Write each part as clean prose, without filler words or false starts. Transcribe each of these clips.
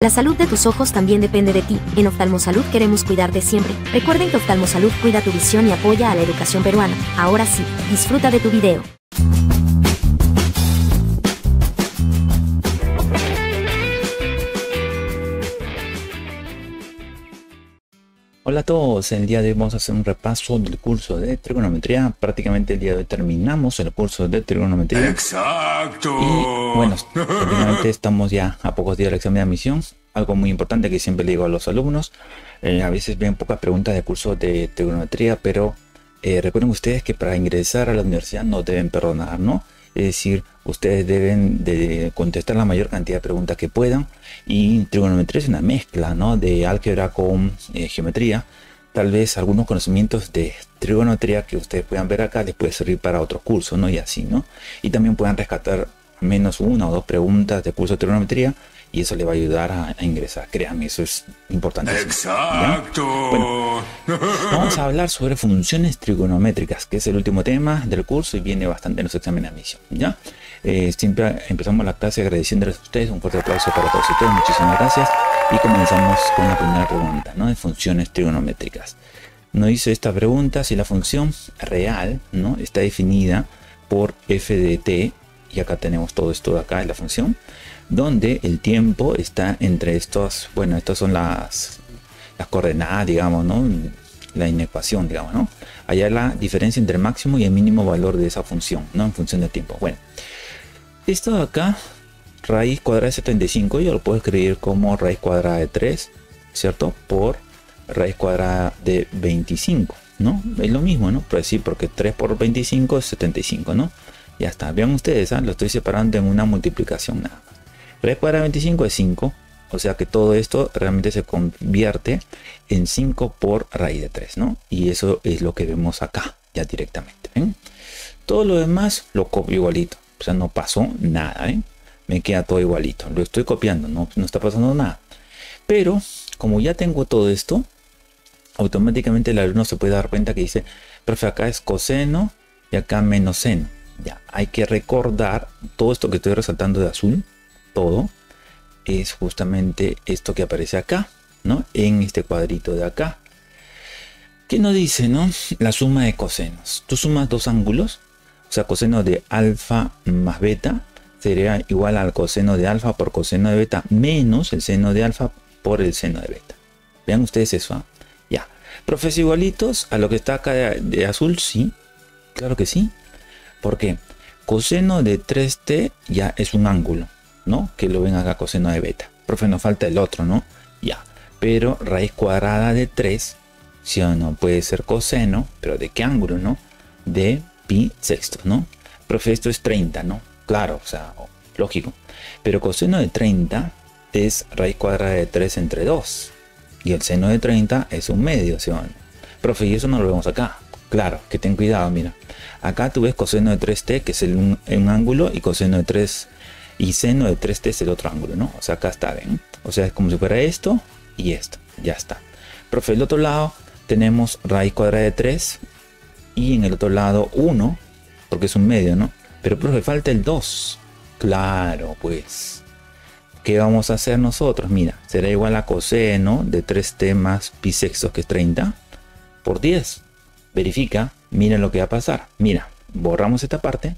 La salud de tus ojos también depende de ti. En Oftalmosalud queremos cuidarte siempre. Recuerden que Oftalmosalud cuida tu visión y apoya a la educación peruana. Ahora sí, disfruta de tu video. Hola a todos, el día de hoy vamos a hacer un repaso del curso de trigonometría. Prácticamente el día de hoy terminamos el curso de trigonometría. ¡Exacto! Y bueno, prácticamente estamos ya a pocos días del examen de admisión. Algo muy importante que siempre le digo a los alumnos, a veces vienen pocas preguntas de curso de trigonometría, pero recuerden ustedes que para ingresar a la universidad no deben perdonar, ¿no? Es decir, ustedes deben de contestar la mayor cantidad de preguntas que puedan. Y trigonometría es una mezcla, ¿no?, de álgebra con geometría. Tal vez algunos conocimientos de trigonometría que ustedes puedan ver acá les puede servir para otros cursos, ¿no? Y así, ¿no? Y también puedan rescatar menos una o dos preguntas de curso de trigonometría y eso les va a ayudar a ingresar. Créanme, eso es importante. ¡Exacto! Bueno, vamos a hablar sobre funciones trigonométricas, que es el último tema del curso y viene bastante en los exámenes de admisión, ¿ya? Siempre empezamos la clase agradeciéndoles a ustedes. Un fuerte aplauso para todos ustedes, muchísimas gracias. Y comenzamos con la primera pregunta, ¿no?, de funciones trigonométricas. Nos hizo esta pregunta si la función real, ¿no?, está definida por f de t. Y acá tenemos todo esto de acá, es la función, donde el tiempo está entre estos, bueno, estas son las coordenadas, digamos, ¿no?, la inecuación, digamos, ¿no? Allá la diferencia entre el máximo y el mínimo valor de esa función, ¿no?, en función del tiempo. Bueno, esto de acá, raíz cuadrada de 75, yo lo puedo escribir como raíz cuadrada de 3, ¿cierto?, por raíz cuadrada de 25, ¿no? Es lo mismo, ¿no? Pero sí, porque 3 por 25 es 75, ¿no? Ya está, vean ustedes, ¿eh?, lo estoy separando en una multiplicación nada más. Raíz cuadrada de 25 es 5, o sea que todo esto realmente se convierte en 5 por raíz de 3, ¿no? Y eso es lo que vemos acá, ya directamente, ¿ven? Todo lo demás lo copio igualito, o sea, no pasó nada, ¿ven? Me queda todo igualito, lo estoy copiando, no está pasando nada. Pero, como ya tengo todo esto, automáticamente el alumno se puede dar cuenta que dice, profe, acá es coseno y acá menos seno. Ya, hay que recordar todo esto que estoy resaltando de azul, todo, es justamente esto que aparece acá, ¿no?, en este cuadrito de acá. ¿Qué nos dice, no?, la suma de cosenos. Tú sumas dos ángulos, o sea, coseno de alfa más beta sería igual al coseno de alfa por coseno de beta menos el seno de alfa por el seno de beta. Vean ustedes eso, ¿ah? Ya. ¿Profes igualitos a lo que está acá de azul? Sí, claro que sí. Porque coseno de 3t ya es un ángulo, ¿no?, que lo ven acá, coseno de beta. Profe, nos falta el otro, ¿no? Ya. Pero raíz cuadrada de 3, ¿sí o no?, puede ser coseno, pero ¿de qué ángulo, no? De pi sexto, ¿no? Profe, esto es 30, ¿no? Claro, o sea, lógico. Pero coseno de 30 es raíz cuadrada de 3 entre 2. Y el seno de 30 es un medio, ¿sí o no? Profe, y eso no lo vemos acá. Claro, que ten cuidado, mira. Acá tú ves coseno de 3t, que es un ángulo, y coseno de 3 y seno de 3t es el otro ángulo, ¿no? O sea, acá está, ¿ven? O sea, es como si fuera esto y esto. Ya está. Profe, el otro lado tenemos raíz cuadrada de 3 y en el otro lado 1, porque es un medio, ¿no? Pero, profe, falta el 2. Claro, pues. ¿Qué vamos a hacer nosotros? Mira, será igual a coseno de 3t más pi sexto, que es 30, por 10. Verifica, mira lo que va a pasar. Mira, borramos esta parte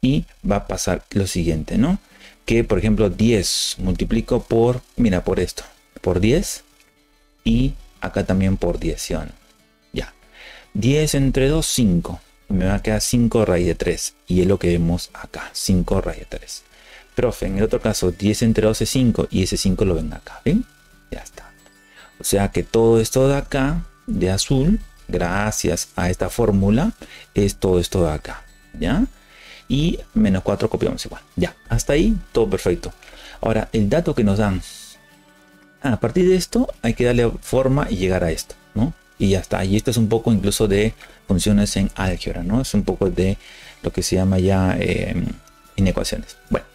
y va a pasar lo siguiente, ¿no? Que, por ejemplo, 10 multiplico por, mira, por esto, por 10 y acá también por 10, ¿sí o no? Ya. 10 entre 2, 5. Me va a quedar 5 raíz de 3 y es lo que vemos acá, 5 raíz de 3. Profe, en el otro caso, 10 entre 2 es 5 y ese 5 lo ven acá, ¿ven? Ya está. O sea que todo esto de acá, de azul, gracias a esta fórmula, es todo esto de acá, ¿ya? Y menos 4 copiamos igual, ya. Hasta ahí, todo perfecto. Ahora, el dato que nos dan, a partir de esto, hay que darle forma y llegar a esto, ¿no? Y ya está. Y esto es un poco incluso de funciones en álgebra, ¿no? Es un poco de lo que se llama ya inecuaciones. Bueno,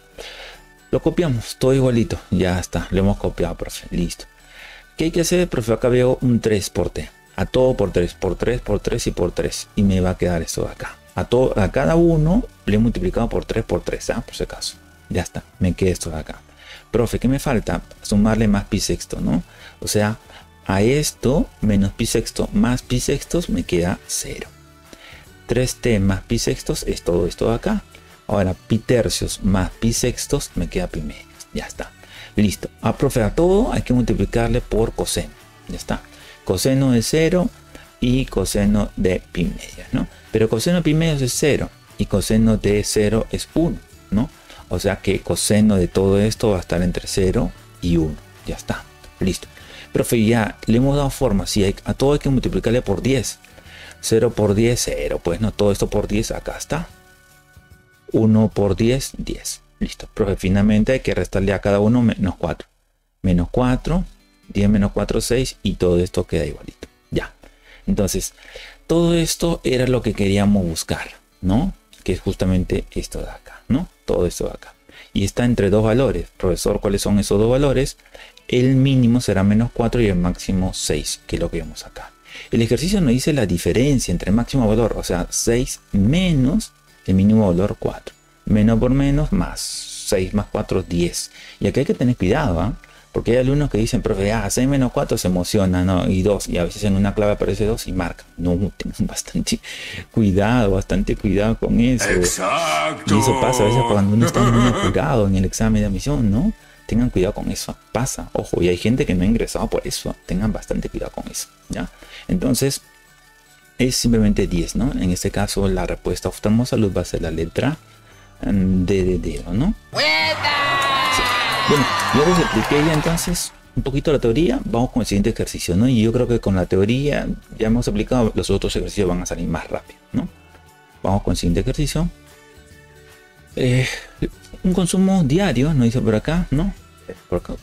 lo copiamos, todo igualito, ya está. Lo hemos copiado, profe, listo. ¿Qué hay que hacer, profe? Acá veo un 3 por t. A todo por 3, por 3, por 3 y por 3. Y me va a quedar esto de acá. A cada uno le he multiplicado por 3, ¿ah?, por si acaso. Ya está, me queda esto de acá. Profe, ¿qué me falta? Sumarle más pi sexto, ¿no? O sea, a esto menos pi sexto más pi sextos me queda 0. 3t más pi sextos es todo esto de acá. Ahora, pi tercios más pi sextos me queda pi medios. Ya está. Listo. A profe, a todo hay que multiplicarle por coseno. Ya está. Coseno de 0 y coseno de pi medios, ¿no? Pero coseno de pi medios es 0 y coseno de 0 es 1, ¿no? O sea que coseno de todo esto va a estar entre 0 y 1. Ya está. Listo. Profe, ya le hemos dado forma. Si a todo hay que multiplicarle por 10. 0 por 10, 0. Pues no, todo esto por 10, acá está. 1 por 10, 10. Listo. Profe, finalmente hay que restarle a cada uno menos 4. Menos 4, 10 menos 4, 6. Y todo esto queda igualito. Ya. Entonces, todo esto era lo que queríamos buscar, ¿no? Que es justamente esto de acá, ¿no? Todo esto de acá. Y está entre dos valores. Profesor, ¿cuáles son esos dos valores? El mínimo será menos 4 y el máximo 6, que es lo que vemos acá. El ejercicio nos dice la diferencia entre el máximo valor, o sea, 6 menos el mínimo valor 4. Menos por menos, más 6 más 4, 10. Y aquí hay que tener cuidado, ¿eh? Porque hay alumnos que dicen, profe, 6 menos 4 se emociona, ¿no? Y 2, y a veces en una clave aparece 2 y marca. No, tengan bastante cuidado con eso. Exacto. Y eso pasa a veces cuando uno está muy apurado en el examen de admisión, ¿no? Tengan cuidado con eso, pasa, ojo, y hay gente que no ha ingresado por eso, tengan bastante cuidado con eso, ¿ya? Entonces, es simplemente 10, ¿no? En este caso, la respuesta Oftalmosalud va a ser la letra D de dedo, ¿no? Sí. Bueno, yo les expliqué ya entonces un poquito la teoría, vamos con el siguiente ejercicio, ¿no? Y yo creo que con la teoría ya hemos aplicado, los otros ejercicios van a salir más rápido, ¿no? Vamos con el siguiente ejercicio. Un consumo diario, nos dice por acá, ¿no? Por acá.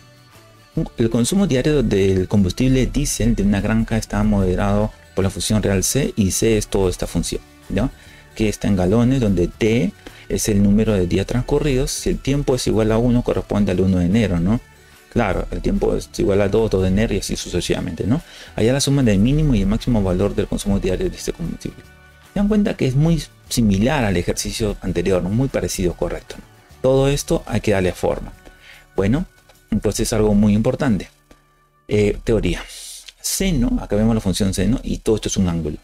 El consumo diario del combustible diésel de una granja está moderado por la función real C, y C es toda esta función, ¿no? Que está en galones, donde T es el número de días transcurridos. Si el tiempo es igual a 1, corresponde al 1 de enero, ¿no? Claro, el tiempo es igual a 2, 2 de enero y así sucesivamente, ¿no? Allá la suma del mínimo y el máximo valor del consumo diario de este combustible. Se dan cuenta que es muy similar al ejercicio anterior, ¿no? Muy parecido, correcto, ¿no? Todo esto hay que darle forma. Bueno, entonces algo muy importante. Teoría. Seno, acá vemos la función seno y todo esto es un ángulo.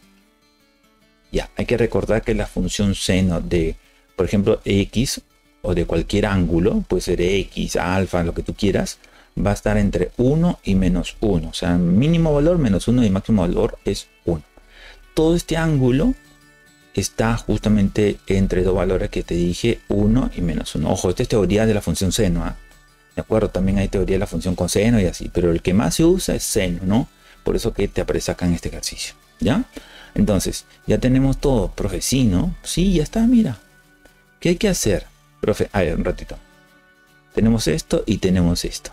Ya, hay que recordar que la función seno de, por ejemplo, x o de cualquier ángulo, puede ser x, alfa, lo que tú quieras, va a estar entre 1 y menos 1. O sea, mínimo valor menos 1 y máximo valor es 1. Todo este ángulo está justamente entre dos valores que te dije, 1 y menos 1. Ojo, esta es teoría de la función seno, ¿eh? De acuerdo, también hay teoría de la función coseno y así, pero el que más se usa es seno, ¿no? Por eso que te aparece acá en este ejercicio, ¿ya? Entonces, ya tenemos todo, profe, sí, ¿no? Sí, ya está, mira. ¿Qué hay que hacer? Profe, a ver, un ratito. Tenemos esto y tenemos esto.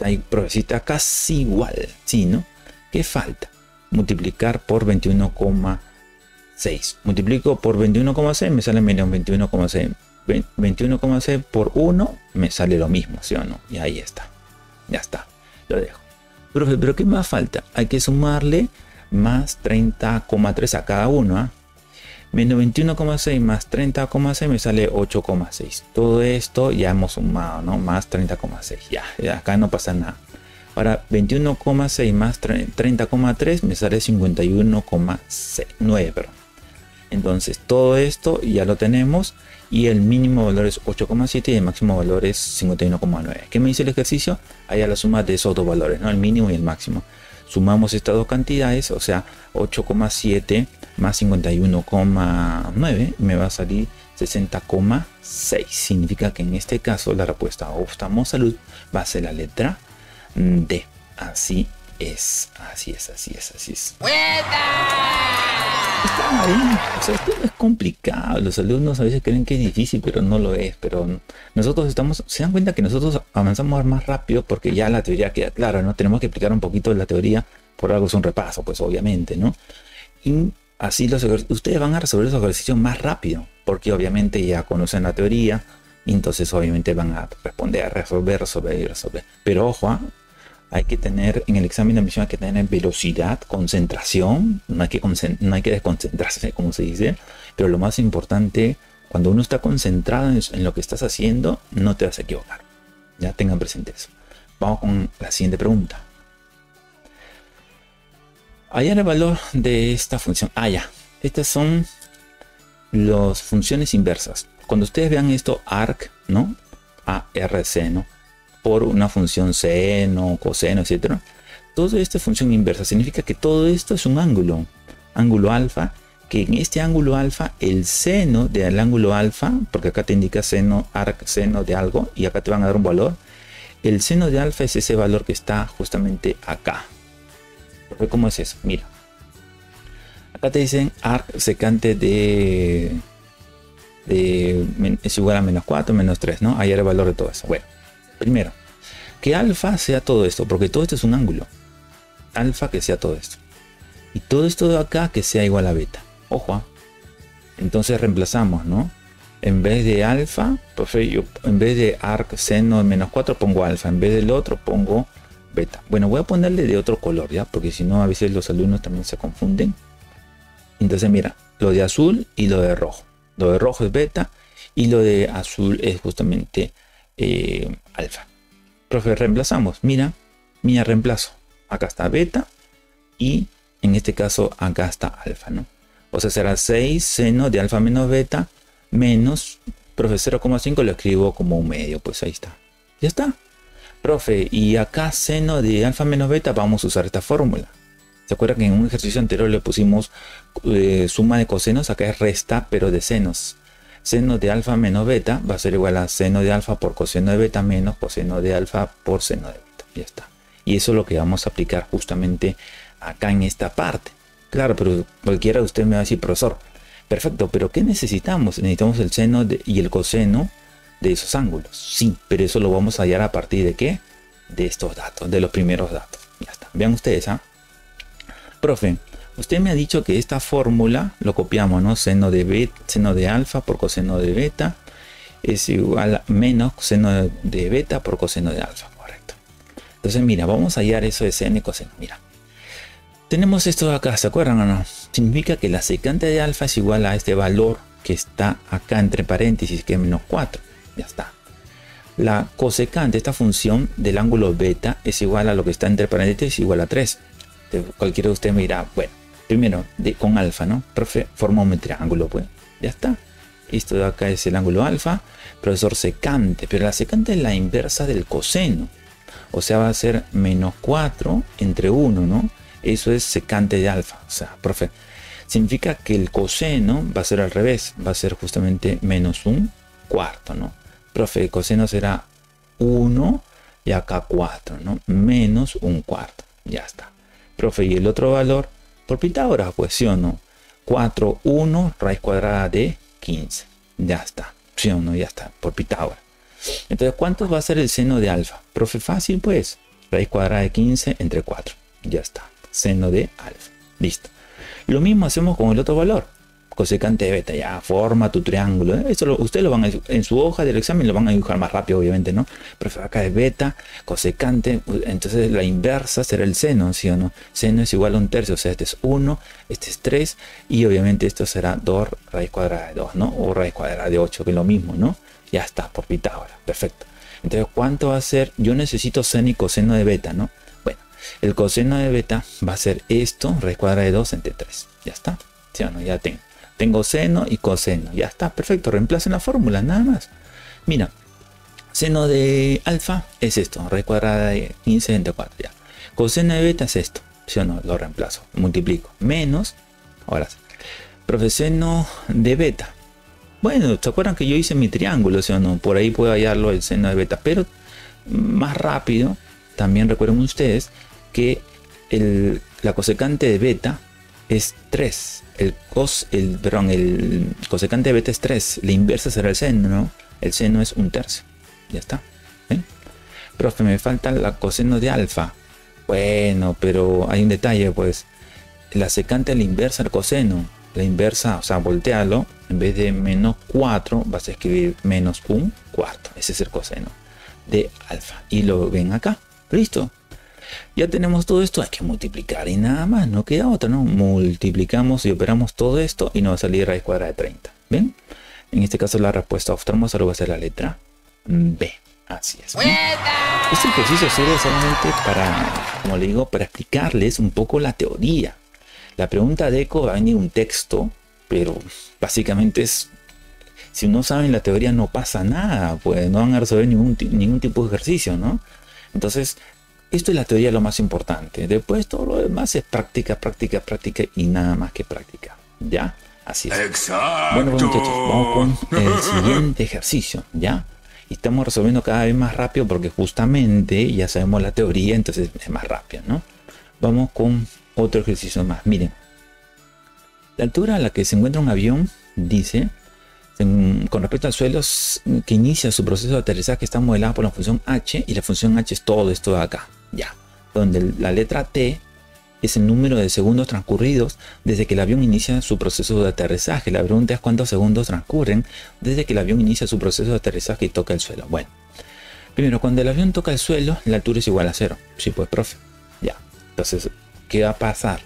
Ahí, profe, sí, está casi igual, sí, ¿no? ¿Qué falta? Multiplicar por 21,6. Multiplico por 21,6, me sale menos 21,6. 21,6 por 1 me sale lo mismo, ¿sí o no? Y ahí está. Ya está. Lo dejo. Profe, ¿pero qué más falta? Hay que sumarle más 30,3 a cada uno, ¿eh? Menos 21,6 más 30,6 me sale 8,6. Todo esto ya hemos sumado, ¿no? Más 30,6. Ya, acá no pasa nada. Ahora, 21,6 más 30,3 me sale 51,9, perdón. Entonces todo esto ya lo tenemos y el mínimo valor es 8,7 y el máximo valor es 51,9. ¿Qué me dice el ejercicio? Allá la suma de esos dos valores, ¿no? El mínimo y el máximo. Sumamos estas dos cantidades, o sea, 8,7 más 51,9 me va a salir 60,6. Significa que en este caso la respuesta a Oftalmosalud va a ser la letra D. Así es, así es, así es, así es. Está bien, o sea, esto no es complicado. Los alumnos a veces creen que es difícil, pero no lo es. Pero nosotros estamos, se dan cuenta que nosotros avanzamos más rápido porque ya la teoría queda clara, ¿no? Tenemos que explicar un poquito la teoría, por algo es un repaso, pues obviamente, ¿no? Y así ustedes van a resolver esos ejercicios más rápido, porque obviamente ya conocen la teoría, y entonces obviamente van a responder, resolver. Pero ojo, ¿eh? Hay que tener, en el examen de admisión hay que tener velocidad, concentración, no hay que desconcentrarse, como se dice, pero lo más importante, cuando uno está concentrado en lo que estás haciendo, no te vas a equivocar. Ya tengan presente eso. Vamos con la siguiente pregunta. Hallar el valor de esta función. Ah, ya. Estas son las funciones inversas. Cuando ustedes vean esto, arc, ¿no? Arceno, por una función seno, coseno, etcétera. Todo esto es función inversa. Significa que todo esto es un ángulo. Ángulo alfa. Que en este ángulo alfa, el seno del ángulo alfa, porque acá te indica seno, arc, seno de algo, y acá te van a dar un valor. El seno de alfa es ese valor que está justamente acá. ¿Cómo es eso? Mira. Acá te dicen arc secante es igual a menos 4, menos 3, ¿no? Hallar el valor de todo eso. Bueno, primero, que alfa sea todo esto, porque todo esto es un ángulo. Alfa que sea todo esto. Y todo esto de acá que sea igual a beta. Ojo, ¿eh? Entonces reemplazamos, ¿no? En vez de alfa, pues yo en vez de arc seno de menos 4 pongo alfa, en vez del otro pongo beta. Bueno, voy a ponerle de otro color, ¿ya? Porque si no, a veces los alumnos también se confunden. Entonces, mira, lo de azul y lo de rojo. Lo de rojo es beta y lo de azul es justamente alfa. Profe, reemplazamos. Mira, reemplazo. Acá está beta y en este caso acá está alfa, ¿no? O sea, será 6 seno de alfa menos beta menos, profe, 0,5 lo escribo como un medio, pues ahí está. Ya está. Profe, y acá seno de alfa menos beta vamos a usar esta fórmula. ¿Se acuerdan que en un ejercicio anterior le pusimos suma de cosenos? Acá es resta, pero de senos. Seno de alfa menos beta va a ser igual a seno de alfa por coseno de beta menos coseno de alfa por seno de beta. Ya está. Y eso es lo que vamos a aplicar justamente acá en esta parte. Claro, pero cualquiera de ustedes me va a decir, profesor, perfecto, pero ¿qué necesitamos? Necesitamos el seno y el coseno de esos ángulos. Sí, pero eso lo vamos a hallar a partir de ¿qué? De estos datos, de los primeros datos. Ya está. Vean ustedes, ¿ah? Profe, usted me ha dicho que esta fórmula lo copiamos, ¿no? Seno de alfa por coseno de beta es igual a menos seno de beta por coseno de alfa, correcto. Entonces, mira, vamos a hallar eso de seno y coseno. Mira, tenemos esto de acá, ¿se acuerdan o no? Significa que la secante de alfa es igual a este valor que está acá entre paréntesis, que es menos 4. Ya está. La cosecante, esta función del ángulo beta, es igual a lo que está entre paréntesis, igual a 3. Cualquiera de ustedes me dirá, bueno, primero con alfa, ¿no? Profe, forma un triángulo, pues. Ya está. Esto de acá es el ángulo alfa. Profesor, secante. Pero la secante es la inversa del coseno. O sea, va a ser menos 4 entre 1, ¿no? Eso es secante de alfa. O sea, profe, significa que el coseno va a ser al revés. Va a ser justamente menos 1/4, ¿no? Profe, el coseno será 1 y acá 4, ¿no? Menos 1/4. Ya está. Profe, ¿y el otro valor? Por Pitágoras, pues, ¿sí o no? 4, 1, raíz cuadrada de 15. Ya está. ¿Sí o no? Ya está. Por Pitágoras. Entonces, ¿cuánto va a ser el seno de alfa? Profe, fácil, pues. Raíz cuadrada de 15 entre 4. Ya está. Seno de alfa. Listo. Lo mismo hacemos con el otro valor. Cosecante de beta. Ya, forma tu triángulo. Esto ustedes lo van a, en su hoja del examen lo van a dibujar más rápido, obviamente, ¿no? Profe, acá es beta, cosecante. Entonces la inversa será el seno, ¿sí o no? Seno es igual a 1/3. O sea, este es 1, este es 3. Y obviamente esto será 2 raíz cuadrada de 2, ¿no? O raíz cuadrada de 8, que es lo mismo, ¿no? Ya está, por Pitágoras. Perfecto. Entonces, ¿cuánto va a ser? Yo necesito seno y coseno de beta, ¿no? Bueno, el coseno de beta va a ser esto, raíz cuadrada de 2 entre 3. Ya está. ¿Sí o no? Ya tengo. Tengo seno y coseno. Ya está, perfecto. Reemplacen la fórmula, nada más. Mira, seno de alfa es esto. Raíz cuadrada de 15 entre 4. Ya. Coseno de beta es esto. ¿Sí o no? Lo reemplazo. Multiplico. Menos. Ahora sí. Profe, seno de beta. Bueno, ¿se acuerdan que yo hice mi triángulo? ¿Sí o no? Por ahí puedo hallarlo el seno de beta. Pero más rápido, también recuerden ustedes que la cosecante de beta es 3. El cosecante de beta es 3. La inversa será el seno, ¿no? El seno es 1/3. Ya está. ¿Ven? Profe, me falta la coseno de alfa. Bueno, pero hay un detalle, pues. La secante es la inversa al coseno. La inversa, o sea, voltealo. En vez de menos 4, vas a escribir menos 1/4. Ese es el coseno de alfa. Y lo ven acá. Listo. Ya tenemos todo esto, hay que multiplicar y nada más, no queda otra, ¿no? Multiplicamos y operamos todo esto y nos va a salir raíz cuadrada de 30. ¿Ven? En este caso la respuesta oftalmosalud va a ser la letra B. Así es. Este ejercicio sirve solamente para, como le digo, para explicarles un poco la teoría. La pregunta de eco va a venir un texto, pero básicamente es, si no saben la teoría no pasa nada, pues no van a resolver ningún tipo de ejercicio, ¿no? Entonces, esto es la teoría, lo más importante. Después todo lo demás es práctica, práctica, práctica y nada más que práctica, ¿ya? Así es. Exacto. Bueno, pues, muchachos, vamos con el siguiente ejercicio, ¿ya? Y estamos resolviendo cada vez más rápido porque justamente ya sabemos la teoría, entonces es más rápido, ¿no? Vamos con otro ejercicio más. Miren, la altura a la que se encuentra un avión, dice, con respecto al suelo que inicia su proceso de aterrizaje, está modelada por la función h, y la función h es todo esto de acá, ya, donde la letra t es el número de segundos transcurridos desde que el avión inicia su proceso de aterrizaje. La pregunta es cuántos segundos transcurren desde que el avión inicia su proceso de aterrizaje y toca el suelo. Bueno, primero, cuando el avión toca el suelo, la altura es igual a cero. Sí, pues, profe. Ya, entonces, ¿qué va a pasar?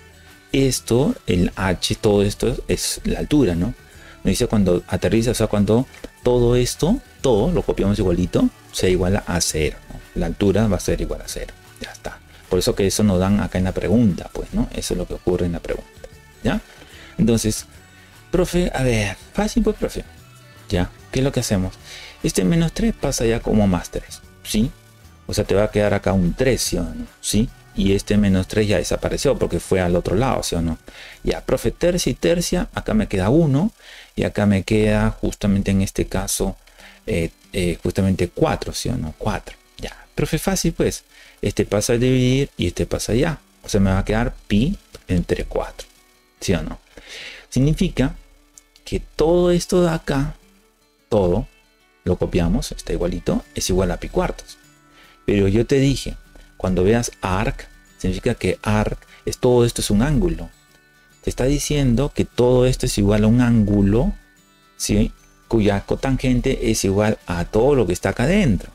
Esto, el h, todo esto es la altura, ¿no? Me dice cuando aterriza, o sea, cuando todo esto, todo, lo copiamos igualito, se iguala a cero, ¿no? La altura va a ser igual a cero. Ya está. Por eso que eso nos dan acá en la pregunta, pues, ¿no? Eso es lo que ocurre en la pregunta, ¿ya? Entonces, profe, a ver, fácil, pues, profe. ¿Ya? ¿Qué es lo que hacemos? Este menos 3 pasa ya como más 3, ¿sí? O sea, te va a quedar acá un 3, ¿sí o no? ¿Sí? Y este menos 3 ya desapareció porque fue al otro lado, ¿sí o no? Ya, profe, tercia y tercia, acá me queda 1 y acá me queda justamente en este caso, justamente 4, ¿sí o no? 4, ya. Profe, fácil, pues. Este pasa a dividir y este pasa allá. O sea, me va a quedar pi entre 4. ¿Sí o no? Significa que todo esto de acá, todo, lo copiamos, está igualito, es igual a pi cuartos. Pero yo te dije, cuando veas arc, significa que arc es todo esto, es un ángulo. Te está diciendo que todo esto es igual a un ángulo, ¿sí? Cuya cotangente es igual a todo lo que está acá adentro.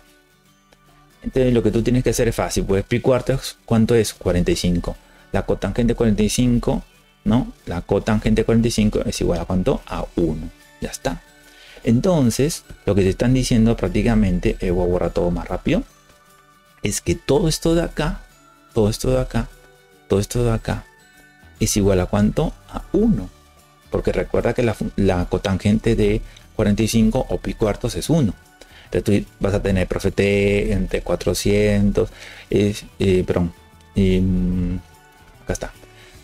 Entonces lo que tú tienes que hacer es fácil, pues pi cuartos, ¿cuánto es? 45. La cotangente 45, ¿no? La cotangente 45 es igual a ¿cuánto? A 1. Ya está. Entonces, lo que te están diciendo prácticamente, voy a borrar todo más rápido, es que todo esto de acá, todo esto de acá, todo esto de acá, es igual a ¿cuánto? A 1. Porque recuerda que la cotangente de 45 o pi cuartos es 1. Entonces tú vas a tener, profe, t entre 400, acá está,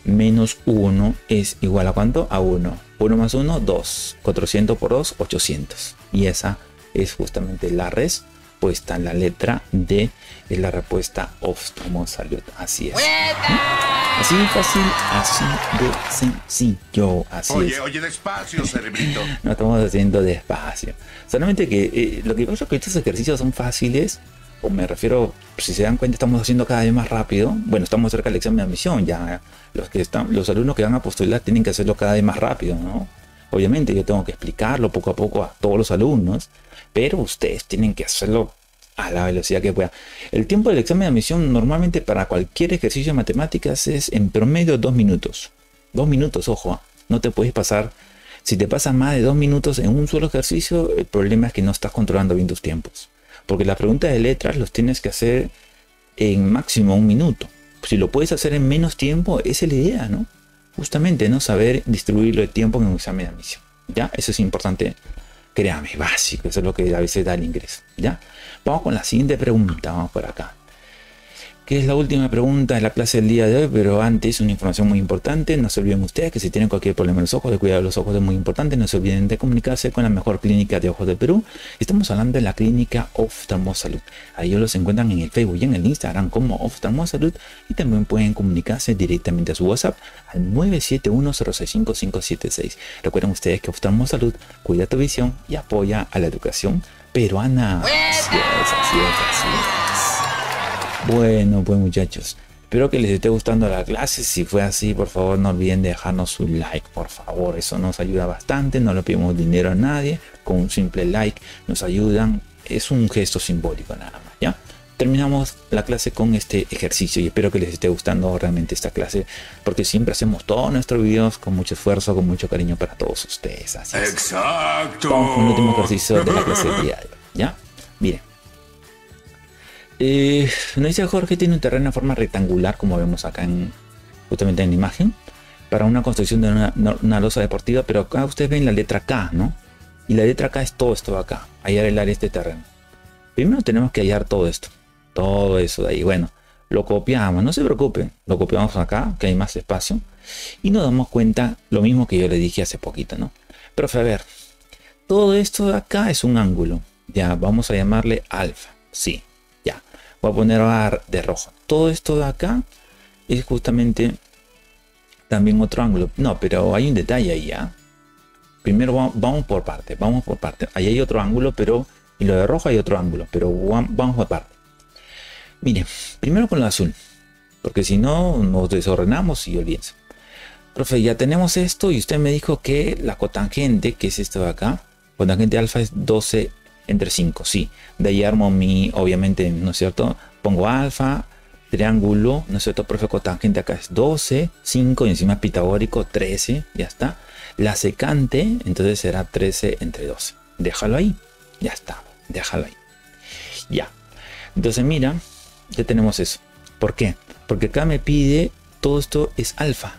menos 1 es igual a ¿cuánto? A 1. 1 más 1, 2. 400 por 2, 800. Y esa es justamente la respuesta, la letra D, es la respuesta Oftalmosalud. Así es. Así de fácil, así de sencillo, así es. Oye, despacio, cerebrito. No estamos haciendo despacio. Solamente que lo que pasa es que estos ejercicios son fáciles, o me refiero, si se dan cuenta, estamos haciendo cada vez más rápido. Bueno, estamos cerca del examen de admisión ya. Los alumnos que van a postular tienen que hacerlo cada vez más rápido, ¿no? Obviamente yo tengo que explicarlo poco a poco a todos los alumnos, pero ustedes tienen que hacerlo a la velocidad que pueda. El tiempo del examen de admisión normalmente para cualquier ejercicio de matemáticas es en promedio 2 minutos. 2 minutos, ojo, no te puedes pasar. Si te pasas más de 2 minutos en un solo ejercicio, el problema es que no estás controlando bien tus tiempos, porque las preguntas de letras los tienes que hacer en máximo 1 minuto. Si lo puedes hacer en menos tiempo, esa es la idea, ¿no? Justamente, ¿no? Saber distribuirlo de tiempo en un examen de admisión, ¿ya? Eso es importante. Créame, básico, eso es lo que a veces da el ingreso, ¿ya? Vamos con la siguiente pregunta, vamos por acá. Que es la última pregunta de la clase del día de hoy, pero antes una información muy importante. No se olviden ustedes que si tienen cualquier problema en los ojos, de cuidado de los ojos es muy importante. No se olviden de comunicarse con la mejor clínica de ojos de Perú. Estamos hablando de la clínica Oftalmosalud. A ellos los encuentran en el Facebook y en el Instagram como Oftalmosalud, y también pueden comunicarse directamente a su WhatsApp al 971-065-576. Recuerden ustedes que Oftalmosalud cuida tu visión y apoya a la educación peruana. Así es, así es, así es. Bueno, pues, muchachos, espero que les esté gustando la clase. Si fue así, por favor, no olviden dejarnos su like, por favor. Eso nos ayuda bastante, no le pedimos dinero a nadie. Con un simple like nos ayudan. Es un gesto simbólico nada más, ¿ya? Terminamos la clase con este ejercicio y espero que les esté gustando realmente esta clase, porque siempre hacemos todos nuestros videos con mucho esfuerzo, con mucho cariño para todos ustedes. Así es. Exacto. Vamos con el último ejercicio de la clase del día de hoy, ¿ya? Miren. Nos dice Jorge, tiene un terreno en forma rectangular, como vemos acá en, justamente en la imagen, para una construcción de una losa deportiva, pero acá ustedes ven la letra K, ¿no? Y la letra K es todo esto de acá, hallar el área de este terreno. Primero tenemos que hallar todo esto, todo eso de ahí. Bueno, lo copiamos, no se preocupen, lo copiamos acá, que hay más espacio, y nos damos cuenta lo mismo que yo le dije hace poquito, ¿no? Profe, a ver, todo esto de acá es un ángulo, ya, vamos a llamarle alfa, sí, ya, voy a poner de rojo. Todo esto de acá es justamente también otro ángulo, no, pero hay un detalle ahí, ¿ya? Primero vamos por parte, ahí hay otro ángulo, pero, y lo de rojo hay otro ángulo, pero vamos por parte. Miren, primero con lo azul, porque si no nos desordenamos y olvídense. Profe, ya tenemos esto y usted me dijo que la cotangente, que es esto de acá, cotangente alfa es 12 entre 5, sí. De ahí armo mi, obviamente, ¿no es cierto? Pongo alfa, triángulo, ¿no es cierto? Profe, cotangente acá es 12, 5 y encima pitagórico 13, ya está. La secante, entonces será 13 entre 12. Déjalo ahí, ya está, déjalo ahí. Ya, entonces mira, ya tenemos eso. ¿Por qué? Porque acá me pide todo esto es alfa.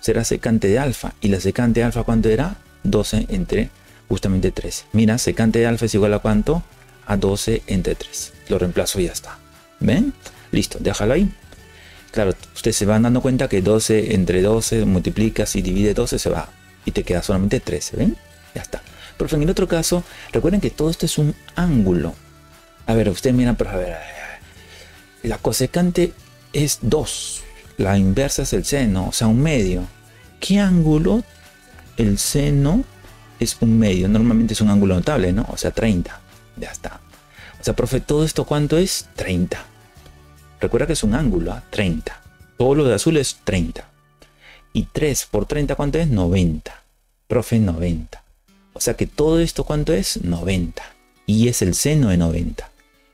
Será secante de alfa. ¿Y la secante de alfa cuánto era? 12 entre justamente 13. Mira, secante de alfa es igual a cuánto? A 12 entre 3. Lo reemplazo y ya está. ¿Ven? Listo, déjalo ahí. Claro, ustedes se van dando cuenta que 12 entre 12 multiplicas y divide 12 se va. Y te queda solamente 13. ¿Ven? Ya está. Profe, en el otro caso, recuerden que todo esto es un ángulo. A ver, ustedes miran, pero a ver. La cosecante es 2, la inversa es el seno, o sea, un medio. ¿Qué ángulo? El seno es un medio, normalmente es un ángulo notable, ¿no? O sea, 30, ya está. O sea, profe, ¿todo esto cuánto es? 30. Recuerda que es un ángulo, ¿eh? 30. Todo lo de azul es 30. Y 3 por 30, ¿cuánto es? 90. Profe, 90. O sea que todo esto, ¿cuánto es? 90. Y es el seno de 90.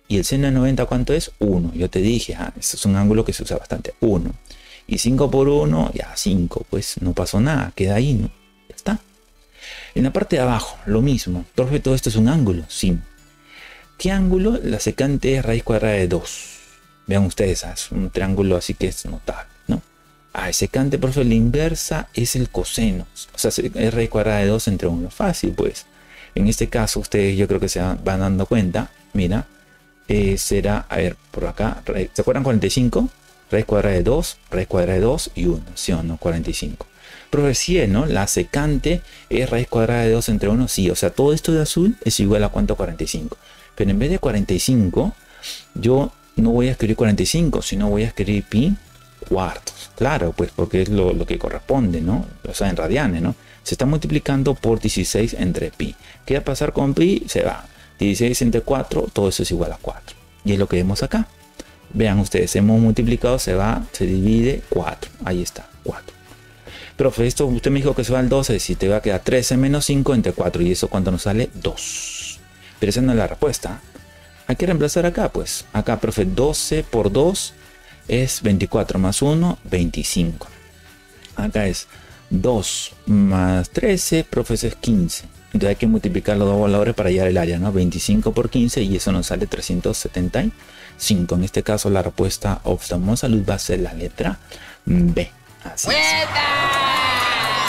Y el seno de 90, ¿cuánto es? 1. Yo te dije, ah, este es un ángulo que se usa bastante. 1. Y 5 por 1, ya 5. Pues no pasó nada, queda ahí, ¿no? Ya está. En la parte de abajo, lo mismo. Profe, todo esto es un ángulo. Sí. ¿Qué ángulo? La secante es raíz cuadrada de 2. Vean ustedes, ah, es un triángulo así que es notable, ¿no? Ah, secante, profe, la inversa es el coseno. O sea, es raíz cuadrada de 2 entre 1. Fácil, pues. En este caso, ustedes yo creo que se van dando cuenta. Mira. Será, a ver, por acá, ¿se acuerdan 45? Raíz cuadrada de 2, raíz cuadrada de 2 y 1, ¿sí o no? 45. Profe, 100, ¿no? La secante es raíz cuadrada de 2 entre 1, sí. O sea, todo esto de azul es igual a cuánto, 45. Pero en vez de 45, yo no voy a escribir 45, sino voy a escribir pi cuartos. Claro, pues porque es lo que corresponde, ¿no? O sea, en radianes, ¿no? Se está multiplicando por 16 entre pi. ¿Qué va a pasar con pi? Se va. 16 entre 4, todo eso es igual a 4. Y es lo que vemos acá. Vean ustedes, hemos multiplicado, se va, se divide 4. Ahí está, 4. Profe, esto usted me dijo que se va al 12, si te va a quedar 13 menos 5 entre 4. ¿Y eso cuánto nos sale? 2. Pero esa no es la respuesta. Hay que reemplazar acá, pues. Acá, profe, 12 por 2 es 24 más 1, 25. Acá es 2 más 13, profe, eso es 15. Entonces hay que multiplicar los dos valores para hallar el área, ¿no? 25 por 15 y eso nos sale 375. En este caso la respuesta Oftalmosalud va a ser la letra B. Así es.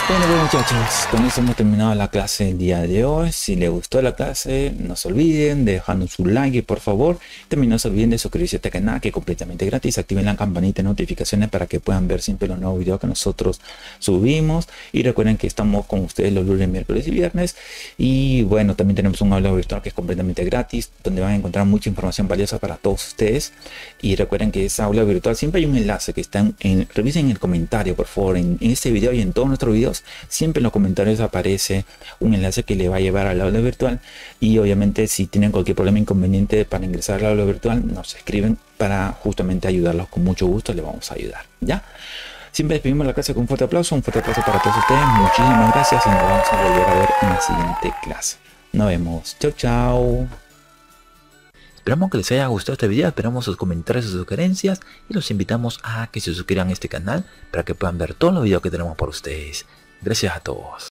Bueno, pues muchachos, con eso hemos terminado la clase del día de hoy. Si les gustó la clase, no se olviden de dejarnos su like, por favor. También no se olviden de suscribirse a este canal que es completamente gratis. Activen la campanita de notificaciones para que puedan ver siempre los nuevos videos que nosotros subimos. Y recuerden que estamos con ustedes los lunes, miércoles y viernes. Y bueno, también tenemos un aula virtual que es completamente gratis, donde van a encontrar mucha información valiosa para todos ustedes. Y recuerden que esa aula virtual siempre hay un enlace que está revisen el comentario, por favor, en este video y en todos nuestros videos. Siempre en los comentarios aparece un enlace que le va a llevar al aula virtual. Y obviamente si tienen cualquier problema inconveniente para ingresar al aula virtual, nos escriben para justamente ayudarlos. Con mucho gusto le vamos a ayudar, ¿ya? Siempre despedimos la clase con un fuerte aplauso para todos ustedes. Muchísimas gracias y nos vamos a volver a ver en la siguiente clase. Nos vemos. Chau, chau. Esperamos que les haya gustado este video, esperamos sus comentarios, sus sugerencias y los invitamos a que se suscriban a este canal para que puedan ver todos los videos que tenemos por ustedes. Gracias a todos.